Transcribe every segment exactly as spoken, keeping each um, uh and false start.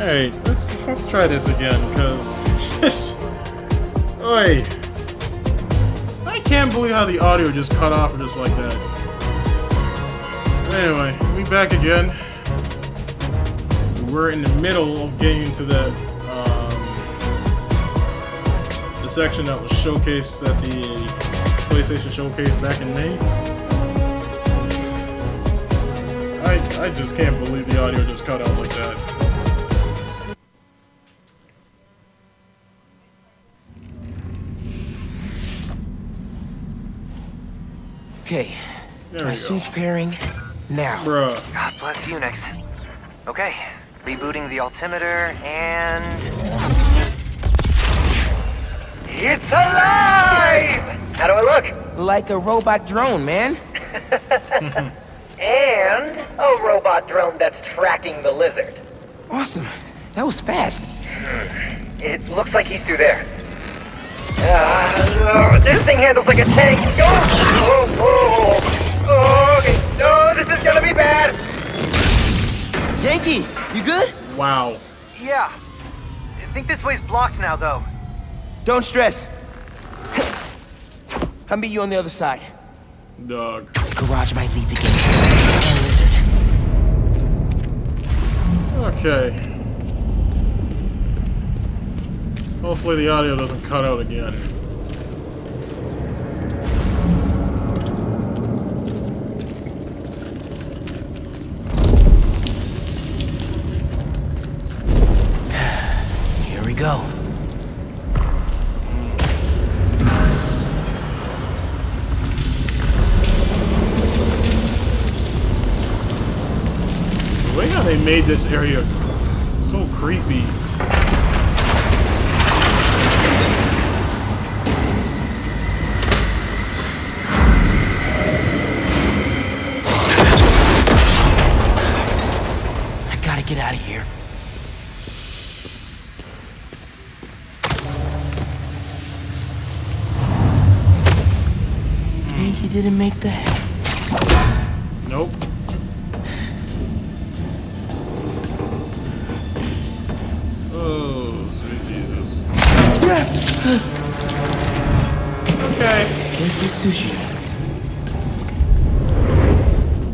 Alright, let's let's try this again, cause Oi! I can't believe how the audio just cut off just like that. Anyway, we back again. We're in the middle of getting to that um, the section that was showcased at the PlayStation Showcase back in May. I I just can't believe the audio just cut out like that. Okay, my suit's pairing now. Bruh. God bless Unix. Okay, rebooting the altimeter and... It's alive! How do I look? Like a robot drone, man. And a robot drone that's tracking the lizard. Awesome. That was fast. It looks like he's through there. Uh, this thing handles like a tank. Oh, oh, oh, oh, okay. No, this is gonna be bad. Yankee, you good? Wow. Yeah. I think this way's blocked now, though. Don't stress. I'll meet you on the other side. Dog. Garage might lead to game and lizard. Okay. Hopefully the audio doesn't cut out again. Here we go. The way how they made this area so creepy. Get out of here. Hey, he didn't make that. Nope. Oh, sweet Jesus. Okay. This is sushi.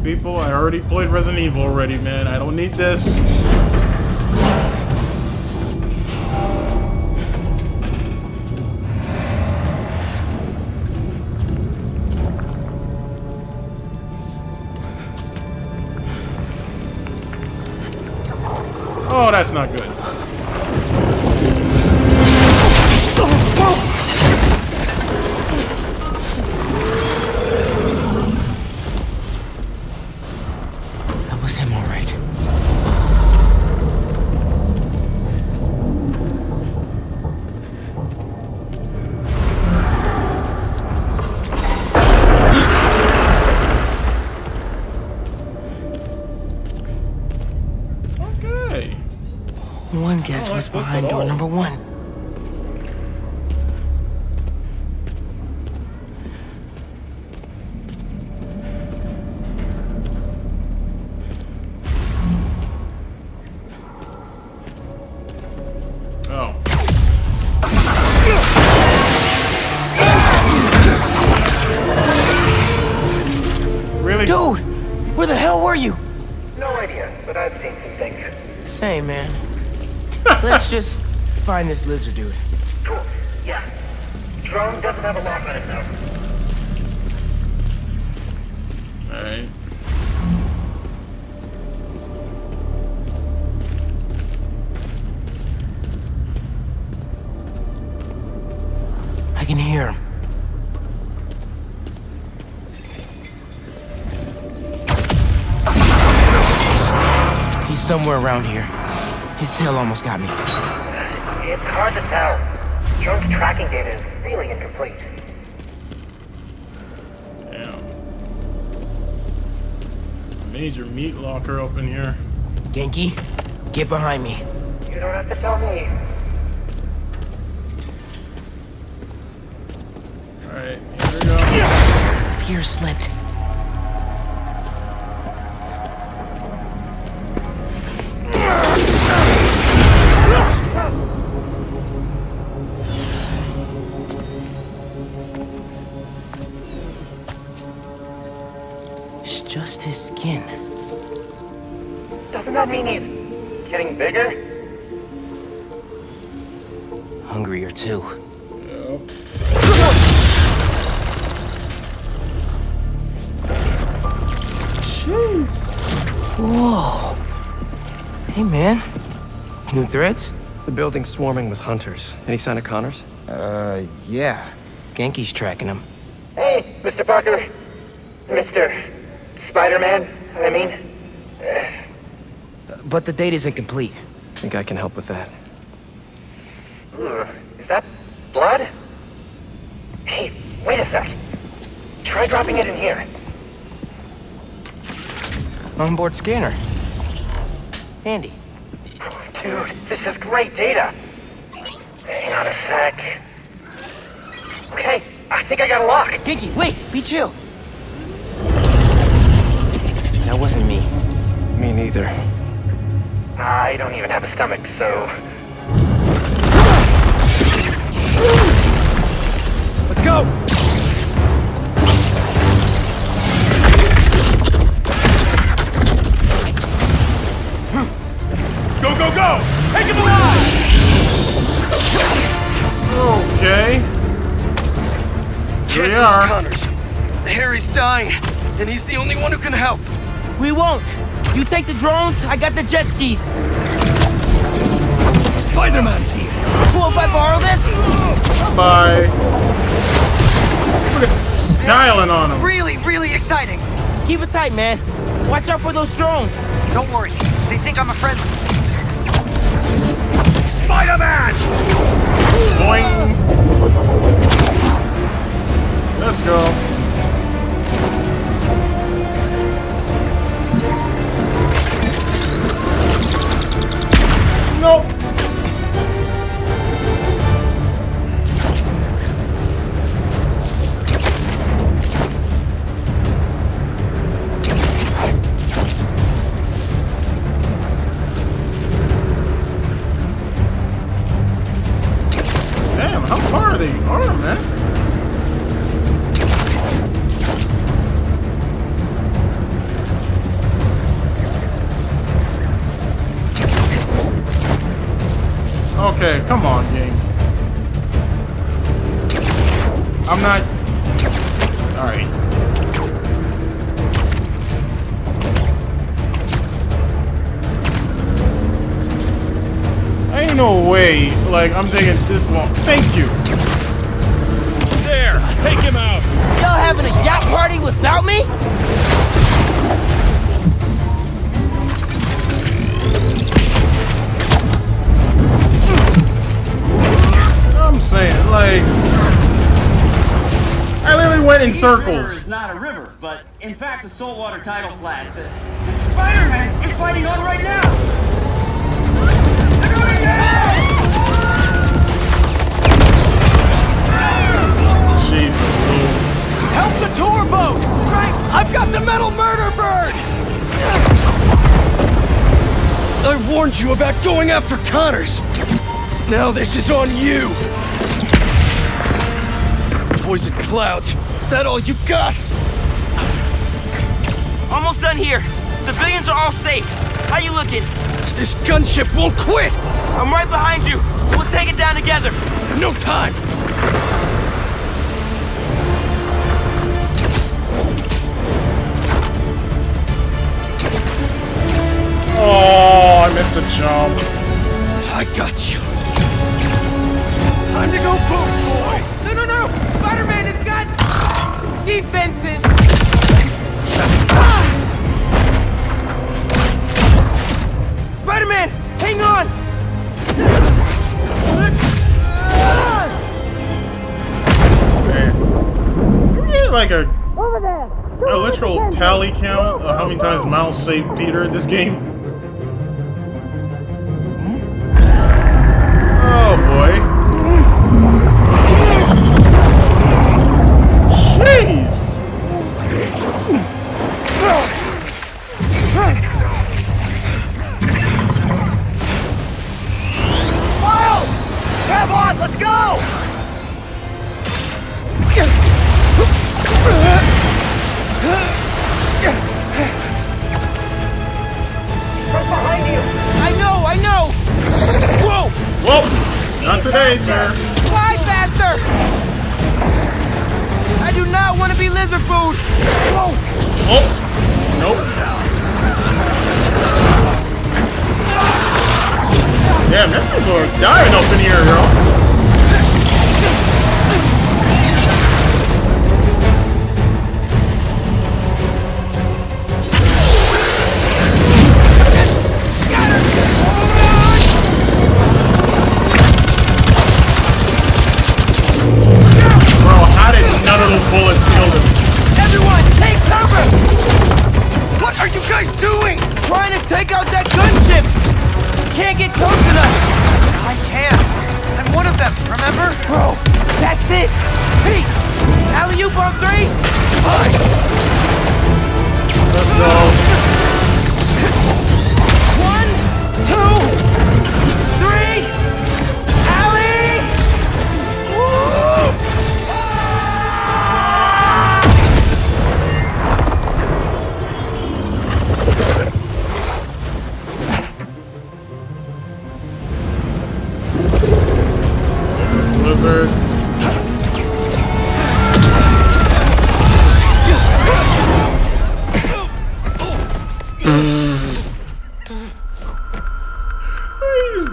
People, I already played Resident Evil already, man. I don't need this. Oh, that's not good. That was him, all right. One guess what's behind door number one. Oh. Really? Dude, where the hell were you? No idea, but I've seen some things. Same, man. Let's just find this lizard dude. Cool. Yeah. Drone doesn't have a lock on it now. Alright. I can hear him. He's somewhere around here. His tail almost got me. It's hard to tell. Drone's tracking data is really incomplete. Damn. Major meat locker up in here. Genki, get behind me. You don't have to tell me. Alright, here we go. Gear slipped. Let's go. Doesn't that mean he's getting bigger? Hungrier too. No. Jeez. Whoa. Hey man. New threats? The building's swarming with hunters. Any sign of Connors? Uh, yeah. Genki's tracking him. Hey, Mister Parker. Mister Spider-Man, I mean. Uh, but the data isn't complete. I think I can help with that. Ooh, is that blood? Hey, wait a sec. Try dropping it in here. Onboard scanner. Handy. Dude, this is great data. Hang on a sec. Okay, I think I got a lock. Genki, wait, be chill. That wasn't me. Me neither. I don't even have a stomach, so... Let's go! Go, go, go! Take him alive! Okay. Here we are. Connors. Harry's dying, and he's the only one who can help. We won't. You take the drones, I got the jet skis. Spider-Man's here. Cool if I borrow this? Bye. Look at some styling on him. Really, really exciting. Keep it tight, man. Watch out for those drones. Don't worry. They think I'm a friend. Spider-Man! Boing! Let's go. Nope. Damn, how far are they armed, man? Okay, come on, game. I'm not... Alright. Ain't no way, like, I'm taking this long. Thank you! There, take him out! Y'all having a yacht party without me? I'm saying, like, I literally went in circles. River is not a river, but in fact a saltwater tidal flat. But Spider-Man is fighting on right now. They're going down! Jesus. Help the tour boat! Right, I've got the metal murder bird. I warned you about going after Connors. Now this is on you. Poison clouds, that all you got? Almost done here. Civilians are all safe. How you looking? This gunship won't quit! I'm right behind you. We'll take it down together. No time! Oh, I missed the jump. I got you. Time to go boom, boys! No, no, no! Spider-Man has got... defenses! Ah! Spider-Man! Hang on! Can we get like a... Over there. A literal tally count of how many times Miles saved Peter in this game? Oh boy. Let's go! Come Whoa! Not today, sir. Fly faster! I do not want to be lizard food! Whoa! Oh! Nope. Damn, that's a little dying up in here, girl.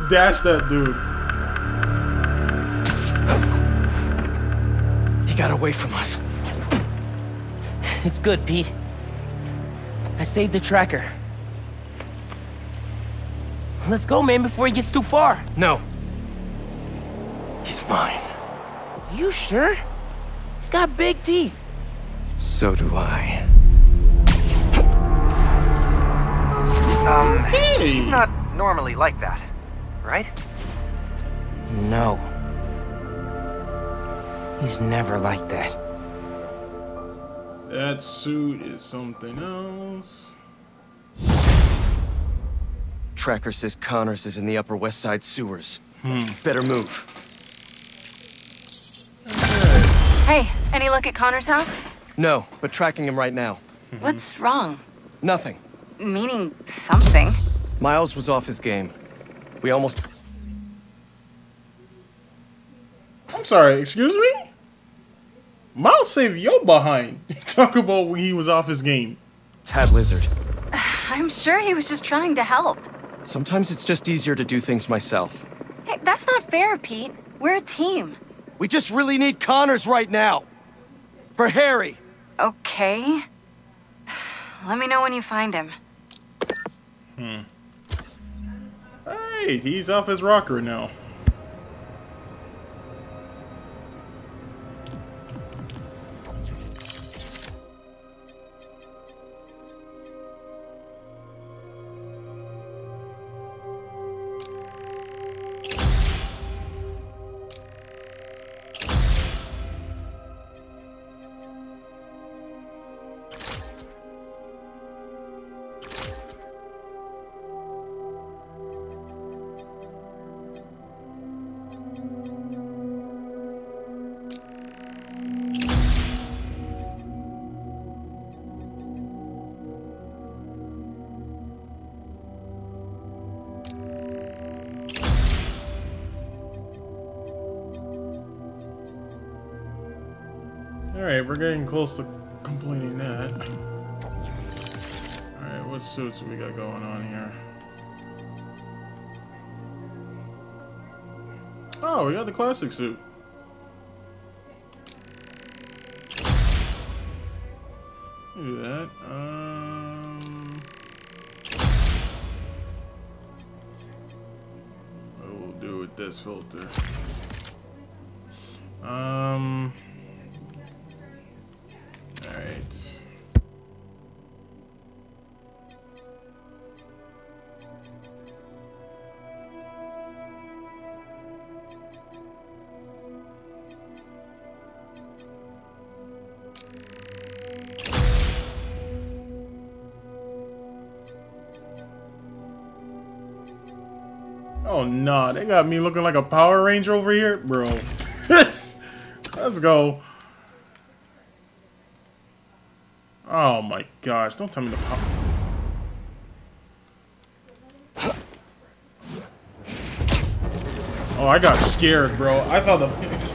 Dash that dude. He got away from us. It's good, Pete. I saved the tracker. Let's go, man, before he gets too far. No. He's mine. You sure? He's got big teeth. So do I. Um, hey. He's not normally like that. Right? No. He's never like that. That suit is something else. Tracker says Connors is in the Upper West Side sewers. Hmm. Better move. Hey, any luck at Connors' house? No, but tracking him right now. Mm-hmm. What's wrong? Nothing. Meaning something. Miles was off his game. We almost... I'm sorry, excuse me? Miles saved your behind. Talk about when he was off his game. Tad Lizard. I'm sure he was just trying to help. Sometimes it's just easier to do things myself. Hey, that's not fair, Pete. We're a team. We just really need Connors right now. For Harry. Okay. Let me know when you find him. Hmm. Alright, he's off his rocker now. Alright, we're getting close to completing that. Alright, what suits we got going on here? Oh, we got the classic suit. Do that. Um, what we'll do with this filter. Um. Oh no, they got me looking like a Power Ranger over here, bro. Let's go. Oh my gosh, don't tell me the power. Oh, I got scared, bro. I thought the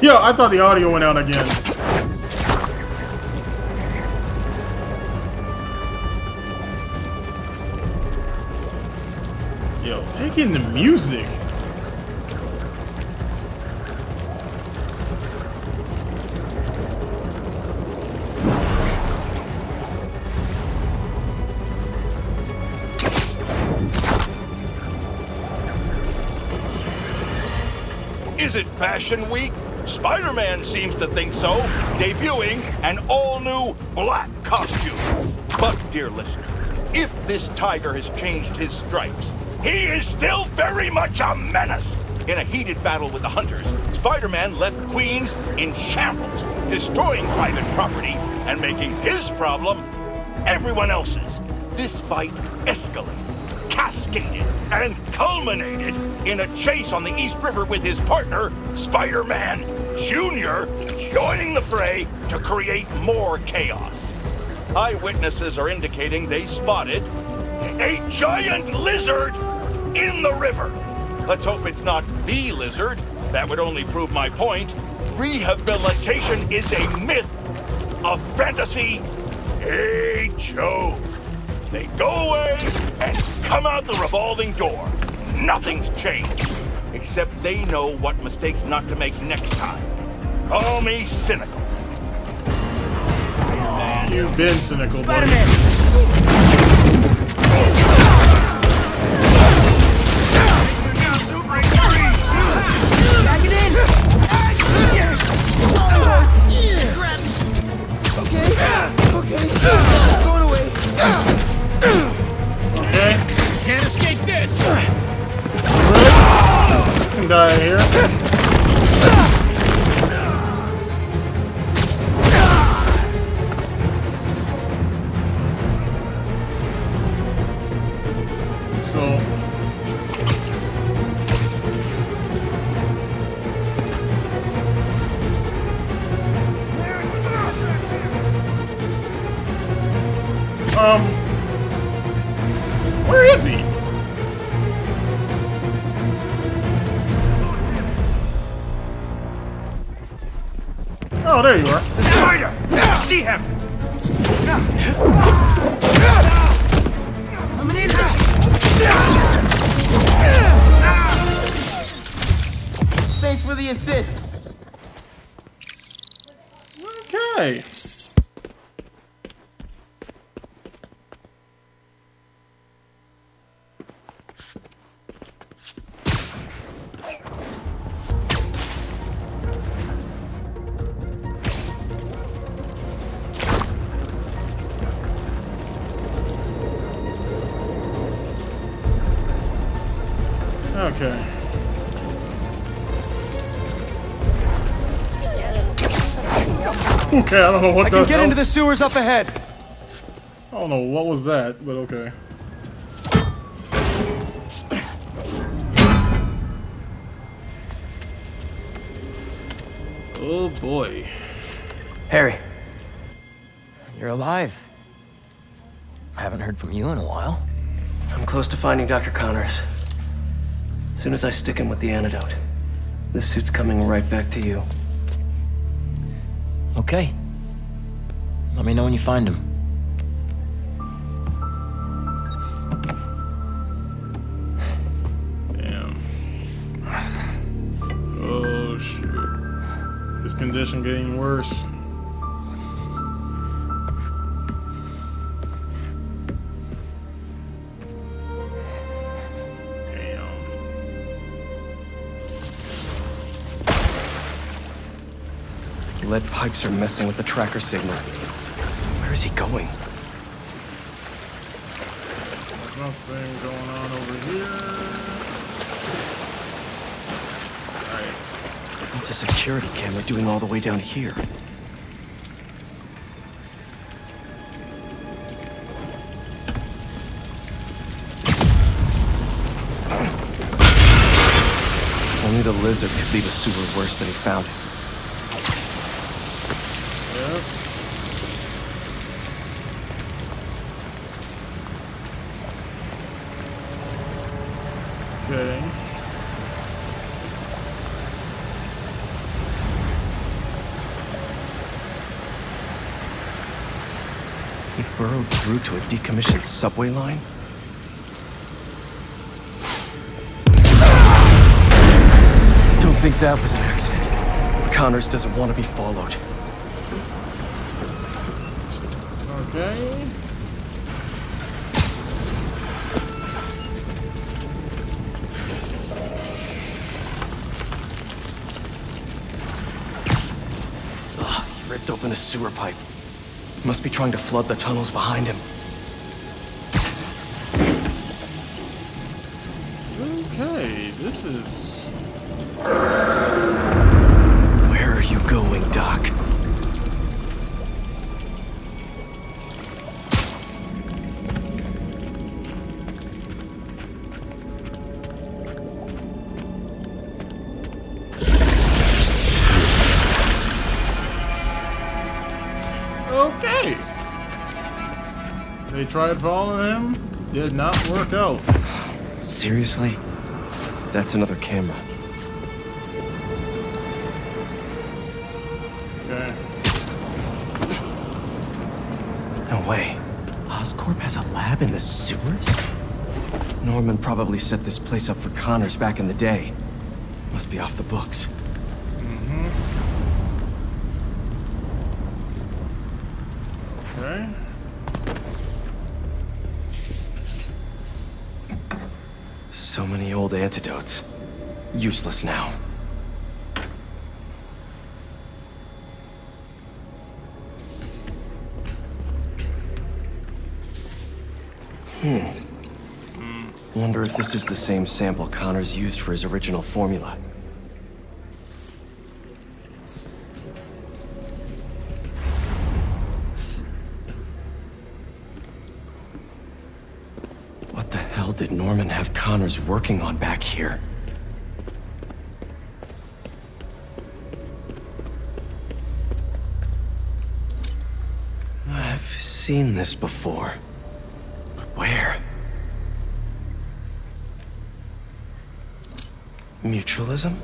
yo, I thought the audio went out again. Yo, take in the music. Is it Fashion Week? Spider-Man seems to think so, debuting an all-new black costume. But, dear listener, if this tiger has changed his stripes, he is still very much a menace. In a heated battle with the Hunters, Spider-Man left Queens in shambles, destroying private property and making his problem everyone else's. This fight escalated, cascaded, and culminated in a chase on the East River with his partner, Spider-Man Junior, joining the fray to create more chaos. Eyewitnesses are indicating they spotted a giant lizard in the river. Let's hope it's not the lizard. That would only prove my point. Rehabilitation is a myth, a fantasy, a joke. They go away and come out the revolving door. Nothing's changed, except they know what mistakes not to make next time. Call me cynical. Man. You've been cynical, buddy. Back it in. Okay. Okay. I'm going away. Okay. Can't escape this. Really? I can die here. So Um where is he? Oh, there you are. Spider! See him! I'm an idiot! Thanks for the assist. Okay. Okay. Okay, I don't know what I the I can get hell. into the sewers up ahead. I don't know what was that, but okay. Oh boy. Harry. You're alive. I haven't heard from you in a while. I'm close to finding Doctor Connors. As soon as I stick him with the antidote, this suit's coming right back to you. Okay. Let me know when you find him. Damn. Oh, shoot. This condition getting worse. Lead pipes are messing with the tracker signal. Where is he going? Nothing going on over here. Alright. What's a security camera doing all the way down here? Only the lizard could leave a sewer worse than he found it. burrowed through to a decommissioned subway line? Don't think that was an accident. Connors doesn't want to be followed. Okay. Open a sewer pipe. Must be trying to flood the tunnels behind him. Okay, this is... Where are you going, Doc? They tried following him, did not work out. Seriously? That's another camera. Okay. No way. Oscorp has a lab in the sewers? Norman probably set this place up for Connors back in the day. Must be off the books. Mm-hmm. Okay. So many old antidotes. Useless now. Hmm. Wonder if this is the same sample Connors used for his original formula. Did Norman have Connors working on back here? I've seen this before, but where? Mutualism?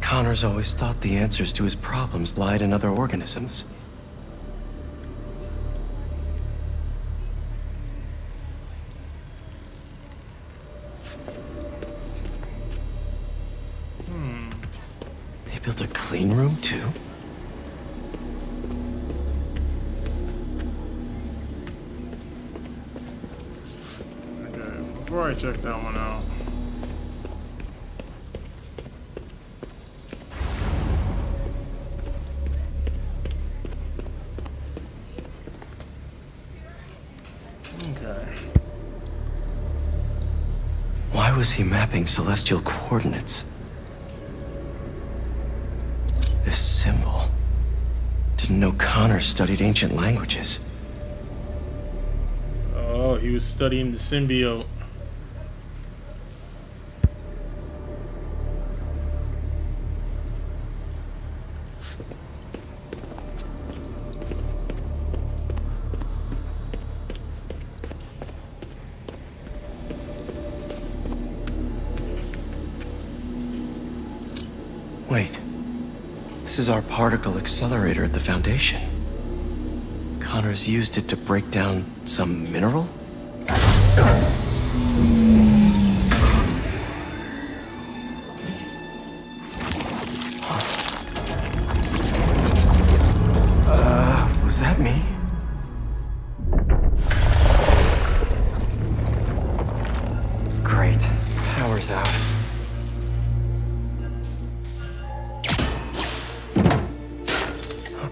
Connors always thought the answers to his problems lied in other organisms. Built a clean room, too? Okay, before I check that one out... Okay. Why was he mapping celestial coordinates? This symbol. Didn't know Connors studied ancient languages. Oh, he was studying the symbiote. Wait. This is our particle accelerator at the Foundation. Connors used it to break down some mineral? Huh. Uh, was that me? Great. Power's out.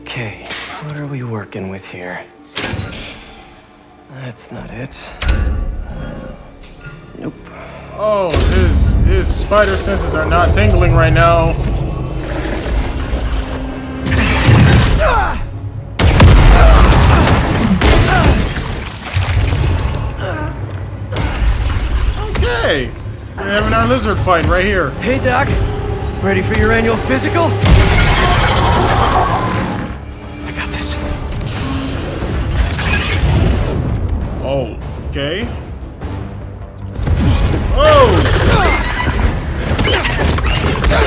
Okay, what are we working with here? That's not it. Uh, nope. Oh, his his spider senses are not tingling right now. Okay, we're having our lizard fight right here. Hey, Doc, ready for your annual physical? Oh, okay. Oh!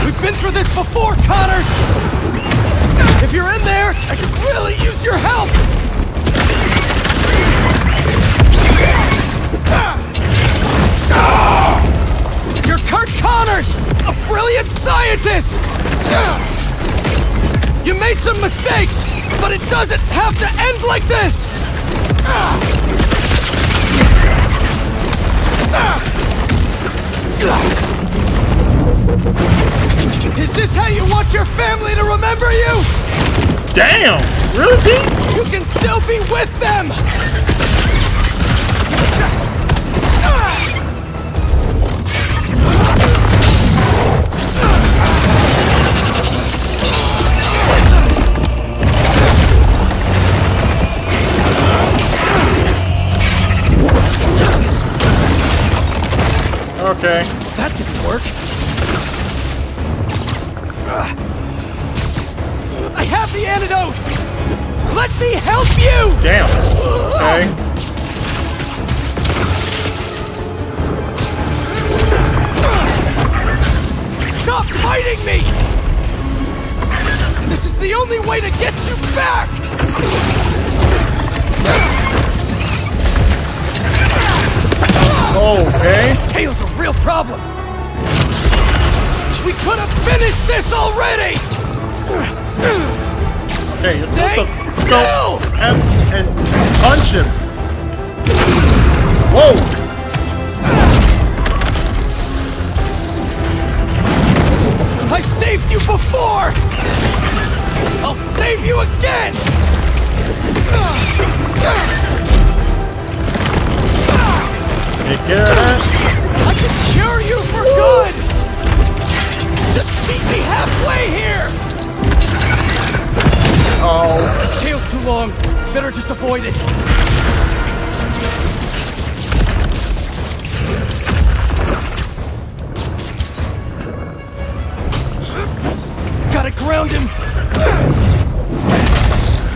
We've been through this before, Connors! If you're in there, I could really use your help! brilliant scientist! You made some mistakes, but it doesn't have to end like this! Is this how you want your family to remember you? Damn! Really, Pete? You can still be with them! Okay. That didn't work. I have the antidote! Let me help you! Damn. Okay. Stop fighting me! This is the only way to get you back! Okay. Tails a real problem. We could have finished this already. Okay, stay what the still. Go and, and punch him. Whoa. I saved you before. I'll save you again. Take care of that. I can cure you for good! Just meet me halfway here! Oh. This tail's too long. Better just avoid it. Gotta ground him!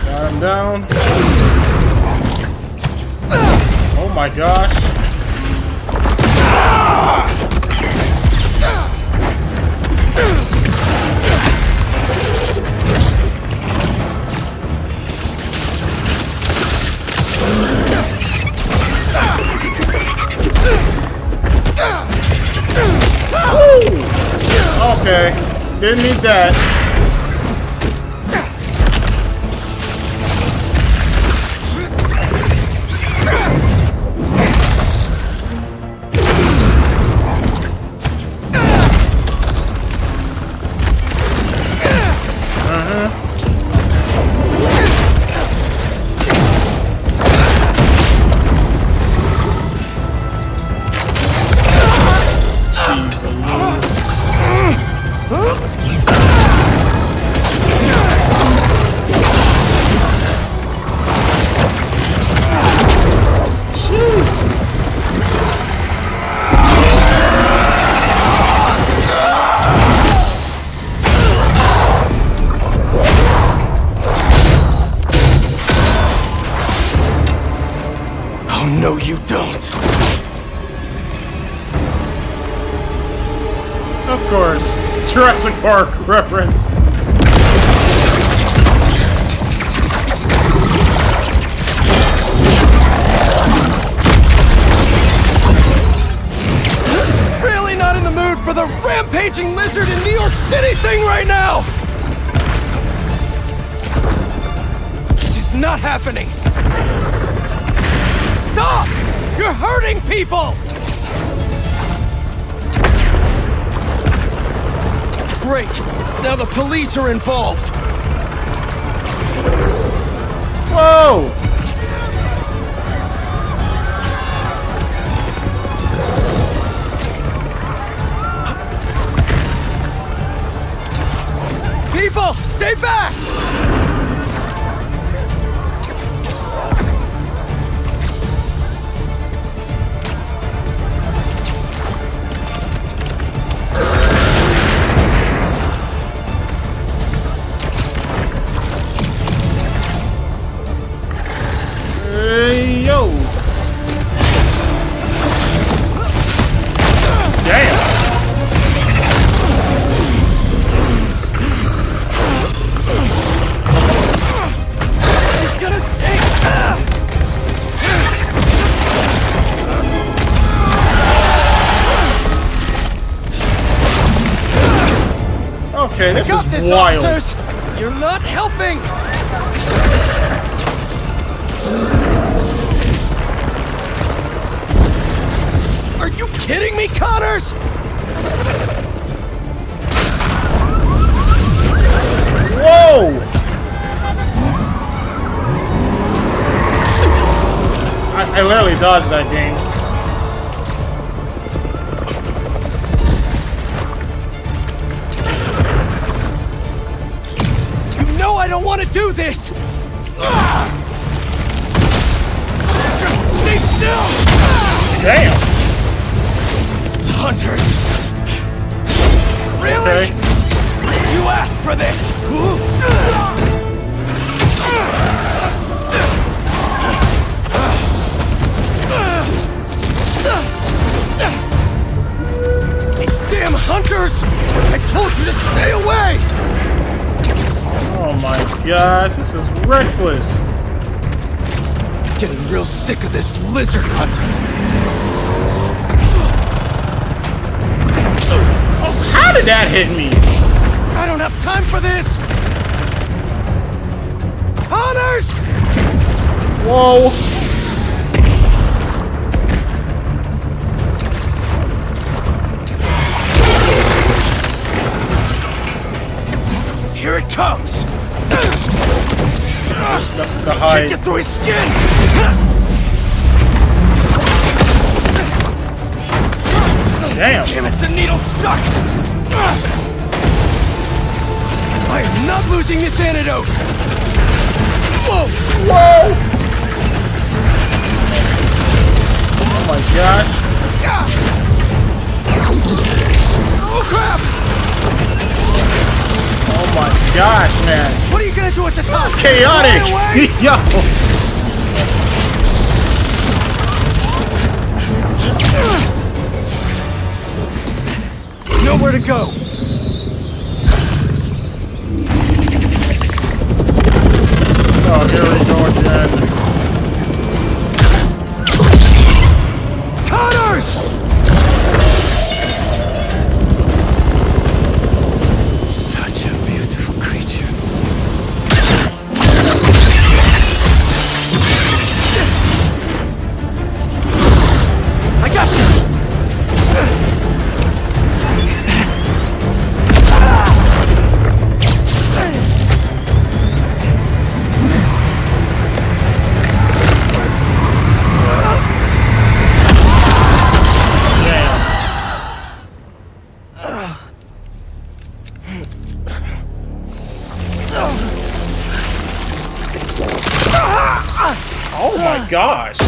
Got him down. Oh my gosh. Okay, didn't need that. Jurassic Park reference. Really not in the mood for the rampaging lizard in New York City thing right now. This is not happening. Stop! You're hurting people! Great. Now the police are involved. Whoa! People, stay back! Okay, this is this, wild. Officers. You're not helping. Are you kidding me, Connors? Whoa! I, I literally dodged that game. You know I don't want to do this! Stay still! Damn! Hunters! Really? Okay. You asked for this! These damn hunters! I told you to stay away! Oh my gosh, this is reckless! Getting real sick of this lizard hunt! Oh, how did that hit me? I don't have time for this! Connors! Whoa! Here it comes! The, the hide. Can't get through his skin! Damn! Damn it, the needle's stuck! I am not losing this antidote! Whoa! Whoa! Oh my gosh! Oh crap! Oh my gosh, man! What are you gonna do at the top? This is chaotic! Yo! Nowhere to go! Oh, here we go again. Connors! Such a beautiful creature. I got you! What is that? Gosh.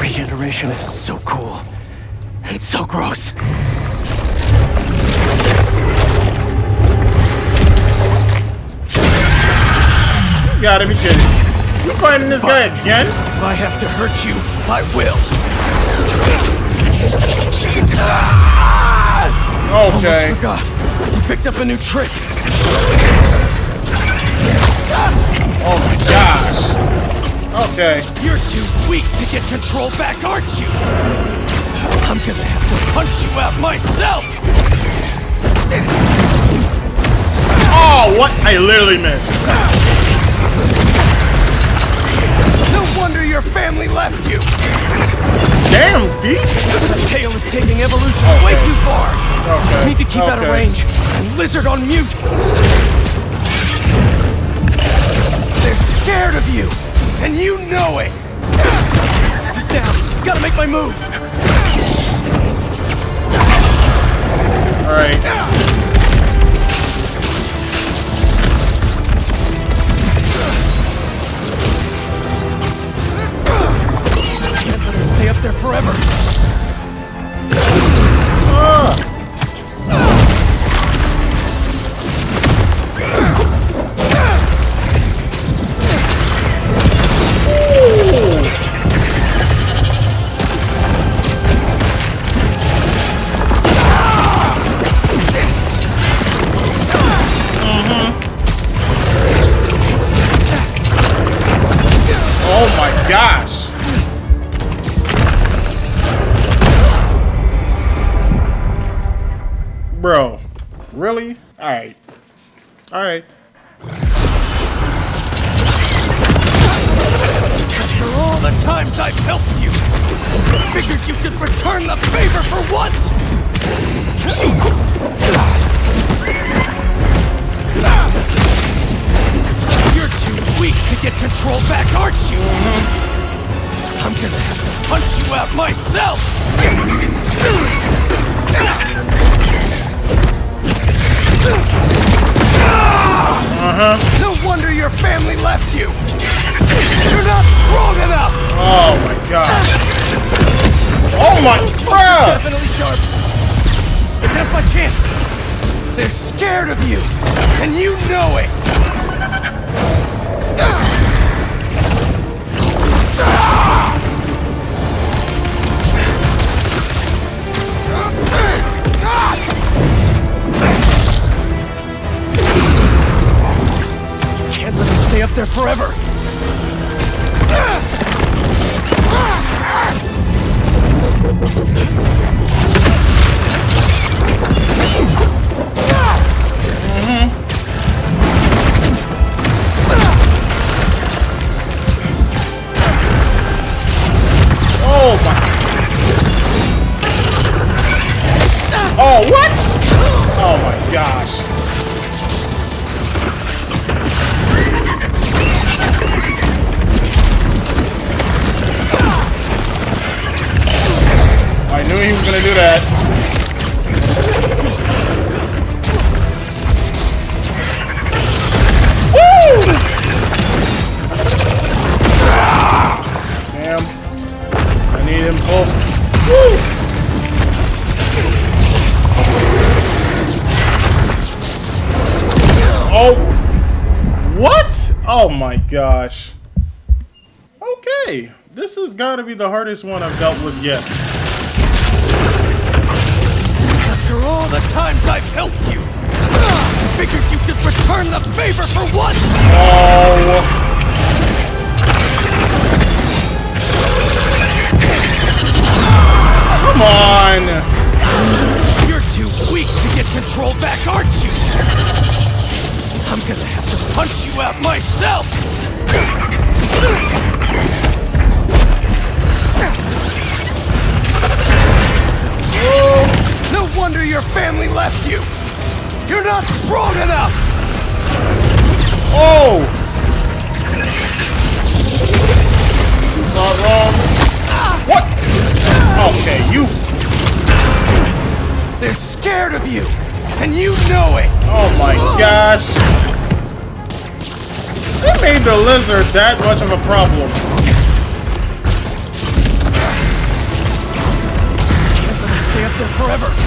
Regeneration is so cool and so gross. You gotta be kidding. You fighting this guy again? If I have to hurt you, I will. Okay. Almost forgot. You picked up a new trick. Oh my gosh. Okay. You're too weak to get control back, aren't you? I'm gonna have to punch you out myself. Oh, what? I literally missed. No wonder your family left you. Damn, B! The tail is taking evolution okay. way too far. Okay. I need to keep okay. out of range. Lizard on mute. They're scared of you, and you know it. He's down. Gotta make my move. All right. Stay up there forever. Uh. Really? Alright. Alright. For all the times I've helped you, I figured you could return the favor for once! You're too weak to get control back, aren't you? Mm-hmm. I'm gonna have to punch you out myself! Uh-huh. No wonder your family left you! You're not strong enough! Oh my god. Oh my god! Definitely sharp. But that's my chance. They're scared of you. And you know it. You can't let them stay up there forever. Gosh. Okay. This has got to be the hardest one I've dealt with yet. After all the times I've helped you, I figured you could return the favor for once. Oh. Come on. You're too weak to get control back, aren't you? I'm gonna have to punch you out myself. No wonder your family left you. You're not strong enough. Oh! Not wrong. What? Okay, you. They're scared of you, and you know it. Oh my gosh. It made the lizard that much of a problem. Can't let him stay up there forever.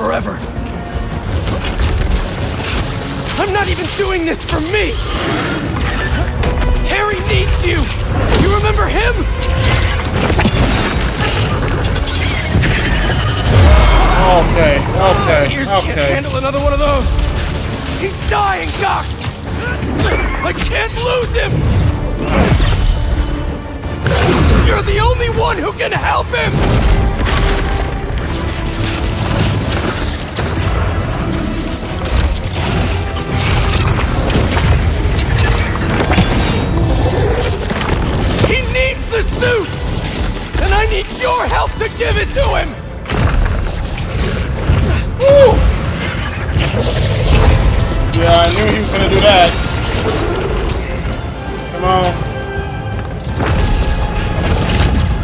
forever. I'm not even doing this for me! Harry needs you! You remember him? Okay, okay, okay. Ears can't handle another one of those! He's dying, Doc! I can't lose him! You're the only one who can help him! He needs the suit! And I need your help to give it to him! Woo! Yeah, I knew he was gonna do that. Come on.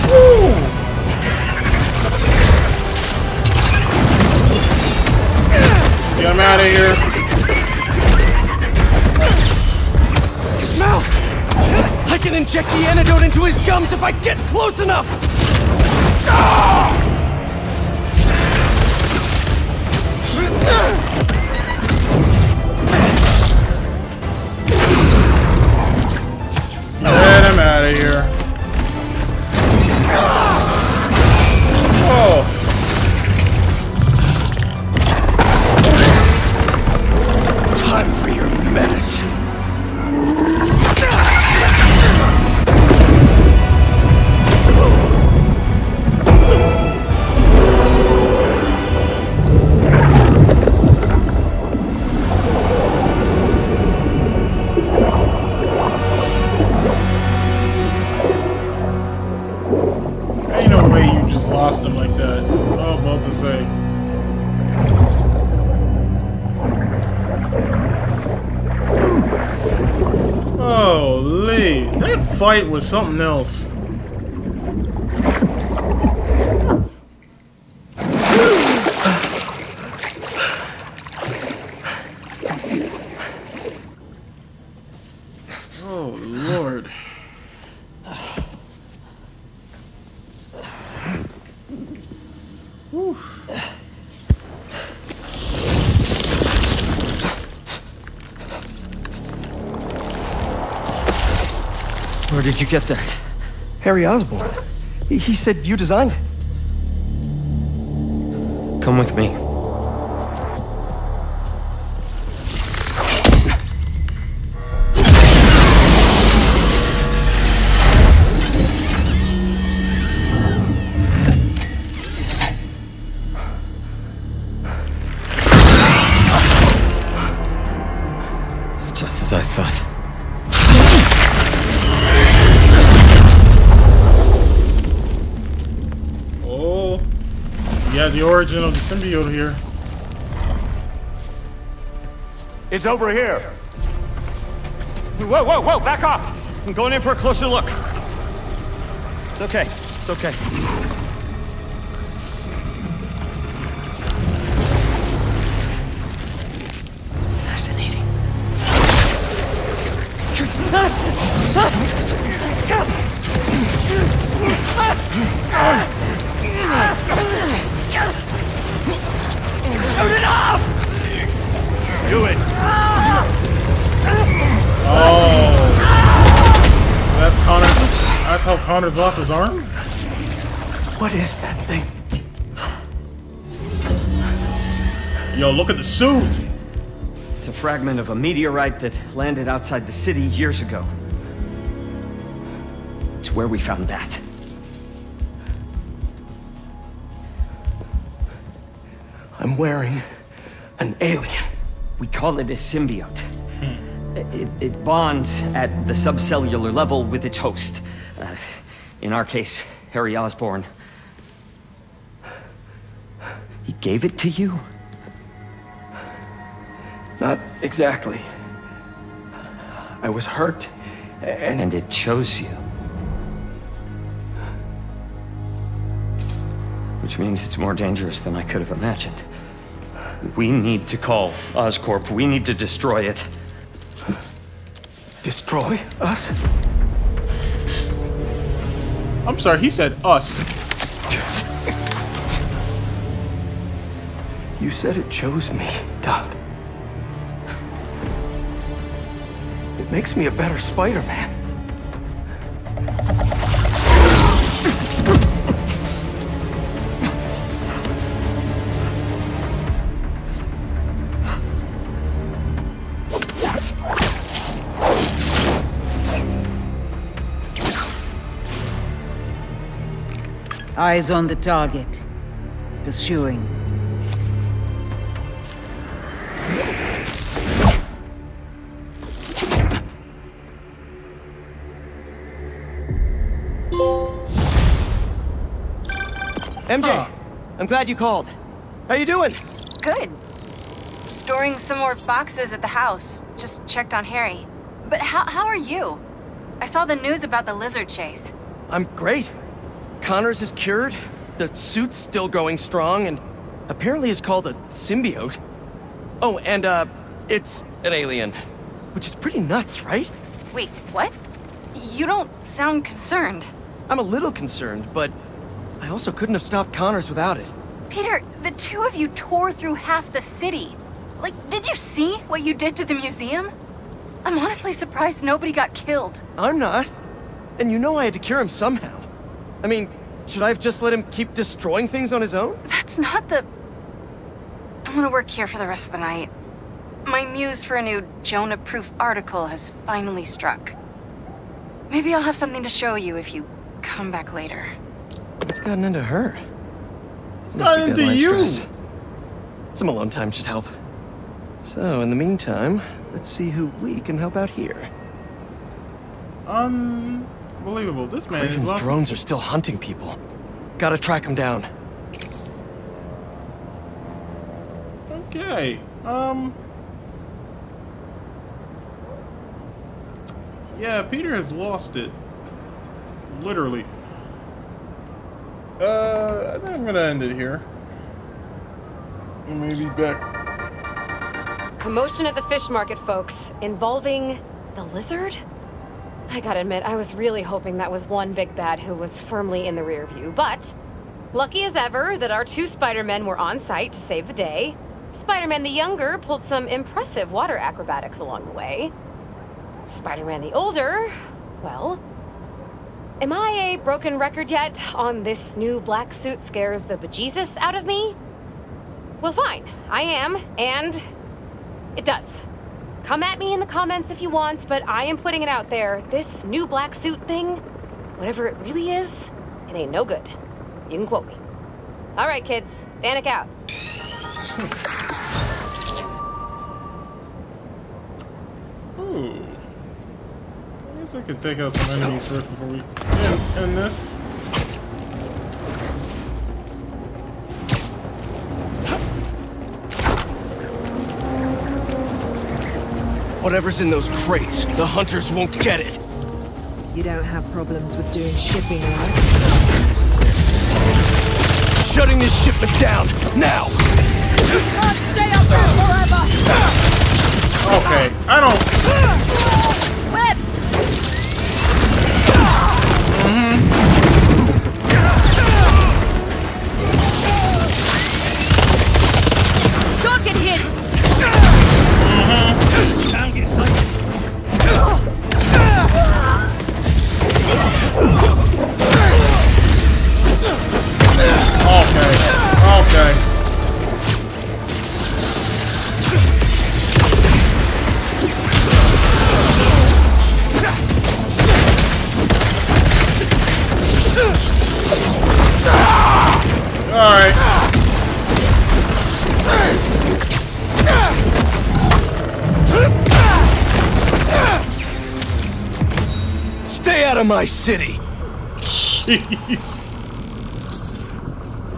Woo! Get him out of here. His mouth! I can inject the antidote into his gums if I get close enough! Ah! Get him out of here. Oh. Time for your medicine. Fight was something else. Oh Lord. Whew. Where did you get that? Harry Osborn. He, he said you designed it. Come with me. It's just as I thought. Yeah, the origin of the symbiote here. It's over here. Whoa, whoa, whoa, back off! I'm going in for a closer look. It's okay, it's okay. Fascinating. Shoot it off! Do it. Oh. That's Connors. That's how Connors lost his arm? What is that thing? Yo, look at the suit! It's a fragment of a meteorite that landed outside the city years ago. It's where we found that. I'm wearing an alien. We call it a symbiote. Hmm. It, it bonds at the subcellular level with its host. Uh, in our case, Harry Osborn. He gave it to you? Not exactly. I was hurt, and... And it chose you. Which means it's more dangerous than I could have imagined. We need to call Oscorp. We need to destroy it. Destroy us? I'm sorry, he said us. You said it chose me, Doc. It makes me a better Spider-Man. Eyes on the target. Pursuing. M J, oh. I'm glad you called. How you doing? Good. Storing some more boxes at the house. Just checked on Harry. But how, how are you? I saw the news about the lizard chase. I'm great. Connors is cured, the suit's still going strong, and apparently is called a symbiote. Oh, and, uh, it's an alien. Which is pretty nuts, right? Wait, what? You don't sound concerned. I'm a little concerned, but I also couldn't have stopped Connors without it. Peter, the two of you tore through half the city. Like, did you see what you did to the museum? I'm honestly surprised nobody got killed. I'm not. And you know I had to cure him somehow. I mean, should I have just let him keep destroying things on his own? That's not the... I'm gonna work here for the rest of the night. My muse for a new Jonah-proof article has finally struck. Maybe I'll have something to show you if you come back later. What's gotten into her? It's gotten into you! Some alone time should help. So, in the meantime, let's see who we can help out here. Um... Unbelievable. This man is lost. Drones are still hunting people. Gotta track them down. Okay. Um. Yeah, Peter has lost it. Literally. Uh, I think I'm gonna end it here. And maybe back. Commotion at the fish market, folks, involving the lizard? I gotta admit, I was really hoping that was one big bad who was firmly in the rear view, but lucky as ever that our two Spider-Men were on site to save the day. Spider-Man the younger pulled some impressive water acrobatics along the way. Spider-Man the older, well, am I a broken record yet on this new black suit scares the bejesus out of me? Well, fine, I am, and it does. Come at me in the comments if you want, but I am putting it out there. This new black suit thing, whatever it really is, it ain't no good. You can quote me. All right, kids. Danik out. Ooh. I guess I could take out some enemies first before we end, end this. Whatever's in those crates, the hunters won't get it. You don't have problems with doing shipping, right? This is it. Shutting this shipment down, now! You can't stay up there forever! Okay, I don't... Webs! Mm-hmm. Don't get hit! Mm-hmm. Okay. Okay. My city. Jeez.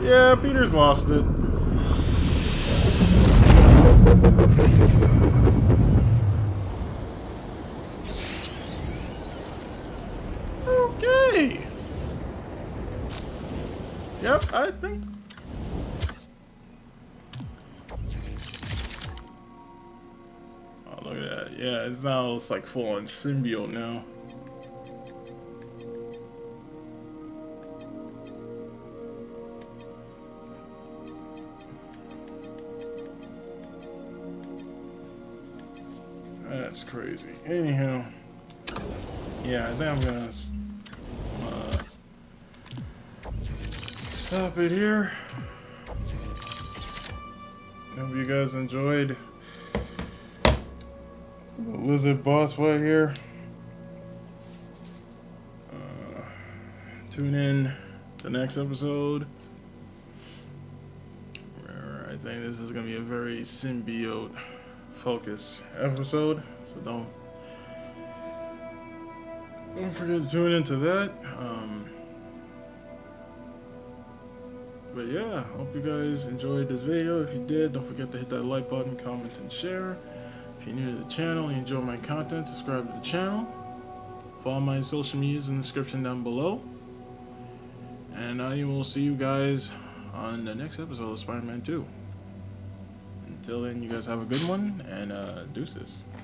Yeah, Peter's lost it. Okay. Yep, I think. Oh, look at that. Yeah, it's now it's like full on symbiote now. crazy. Anyhow, yeah, I think I'm gonna uh, stop it here. Hope you guys enjoyed the lizard boss fight here. Uh, tune in the next episode, where I think this is gonna be a very symbiote focus episode, so don't don't forget to tune into that. Um, but yeah, hope you guys enjoyed this video. If you did, don't forget to hit that like button, comment, and share. If you're new to the channel and enjoy my content, subscribe to the channel. Follow my social medias in the description down below. And I will see you guys on the next episode of Spider-Man two. Until then, you guys have a good one, and uh, deuces.